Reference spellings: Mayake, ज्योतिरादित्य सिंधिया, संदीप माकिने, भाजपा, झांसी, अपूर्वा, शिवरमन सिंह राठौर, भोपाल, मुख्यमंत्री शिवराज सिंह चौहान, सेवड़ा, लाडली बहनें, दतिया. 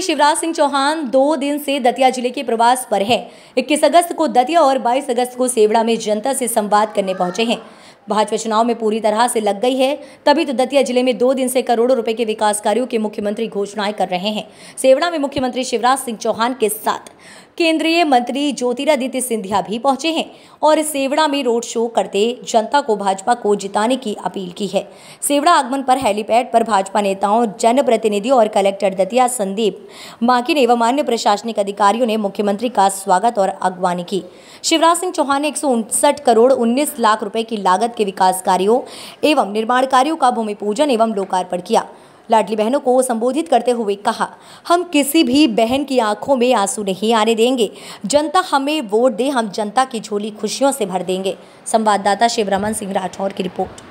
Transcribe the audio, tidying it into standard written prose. शिवराज सिंह चौहान 2 दिन से दतिया जिले के प्रवास पर है। 21 अगस्त को दतिया और 22 अगस्त को सेवड़ा में जनता से संवाद करने पहुंचे हैं। भाजपा चुनाव में पूरी तरह से लग गई है, तभी तो दतिया जिले में 2 दिन से करोड़ों रुपए के विकास कार्यों के मुख्यमंत्री घोषणाएं कर रहे हैं। सेवड़ा में मुख्यमंत्री शिवराज सिंह चौहान के साथ केंद्रीय मंत्री ज्योतिरादित्य सिंधिया भी पहुंचे हैं और सेवड़ा में रोड शो करते जनता को भाजपा को जिताने की अपील की है। सेवड़ा आगमन पर हेलीपैड पर भाजपा नेताओं, जनप्रतिनिधियों और कलेक्टर दतिया संदीप माकिने व मान्य प्रशासनिक अधिकारियों ने मुख्यमंत्री का स्वागत और अगवानी की। शिवराज सिंह चौहान ने 159 करोड़ 19 लाख रुपए की लागत के विकास कार्यों एवं निर्माण कार्यों का भूमि पूजन एवं लोकार्पण किया। लाडली बहनों को संबोधित करते हुए कहा, हम किसी भी बहन की आंखों में आंसू नहीं आने देंगे। जनता हमें वोट दे, हम जनता की झोली खुशियों से भर देंगे। संवाददाता शिवरमन सिंह राठौर की रिपोर्ट।